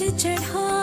मुझे चढ़ा।